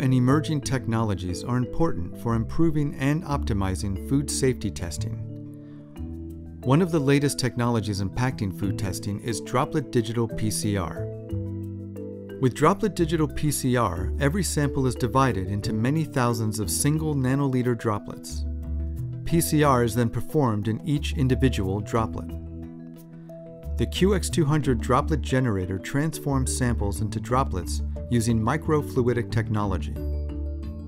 and emerging technologies are important for improving and optimizing food safety testing. One of the latest technologies impacting food testing is Droplet Digital PCR. With Droplet Digital PCR, every sample is divided into many thousands of single nanoliter droplets. PCR is then performed in each individual droplet. The QX200 droplet generator transforms samples into droplets using microfluidic technology.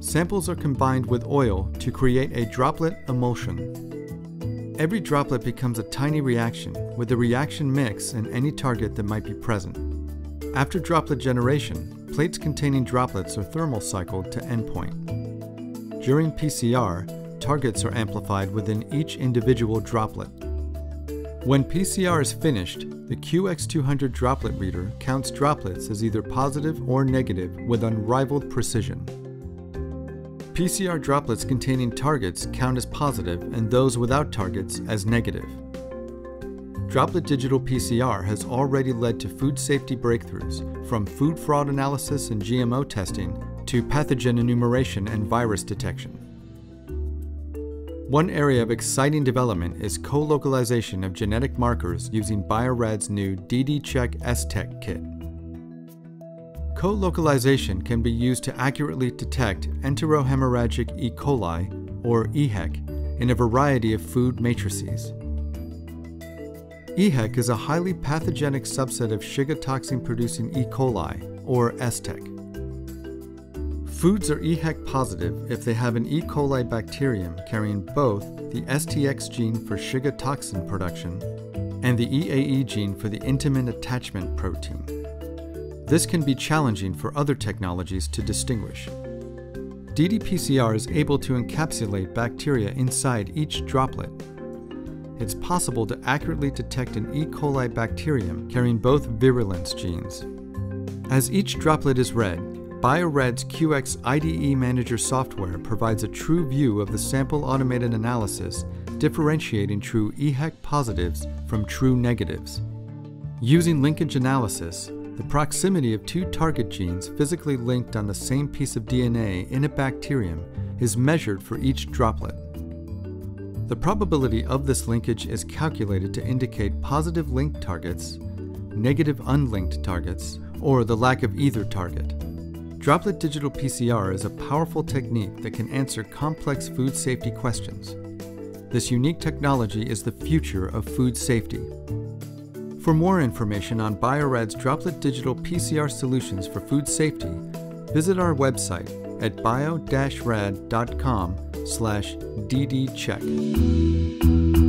Samples are combined with oil to create a droplet emulsion. Every droplet becomes a tiny reaction with a reaction mix and any target that might be present. After droplet generation, plates containing droplets are thermal cycled to endpoint. During PCR, targets are amplified within each individual droplet. When PCR is finished, the QX200 droplet reader counts droplets as either positive or negative with unrivaled precision. PCR droplets containing targets count as positive and those without targets as negative. Droplet digital PCR has already led to food safety breakthroughs, from food fraud analysis and GMO testing to pathogen enumeration and virus detection. One area of exciting development is co-localization of genetic markers using Bio-Rad's new dd-Check STEC kit. Co-localization can be used to accurately detect enterohemorrhagic E. coli, or EHEC, in a variety of food matrices. EHEC is a highly pathogenic subset of Shiga toxin-producing E. coli, or STEC. Foods are EHEC positive if they have an E. coli bacterium carrying both the STX gene for Shiga toxin production and the EAE gene for the intimin attachment protein. This can be challenging for other technologies to distinguish. dd-PCR is able to encapsulate bacteria inside each droplet. It's possible to accurately detect an E. coli bacterium carrying both virulence genes. As each droplet is read, Bio-Rad's QX IDE Manager software provides a true view of the sample automated analysis, differentiating true EHEC positives from true negatives. Using linkage analysis, the proximity of two target genes physically linked on the same piece of DNA in a bacterium is measured for each droplet. The probability of this linkage is calculated to indicate positive linked targets, negative unlinked targets, or the lack of either target. Droplet digital PCR is a powerful technique that can answer complex food safety questions. This unique technology is the future of food safety. For more information on Bio-Rad's Droplet Digital PCR solutions for food safety, visit our website at bio-rad.com/ddcheck.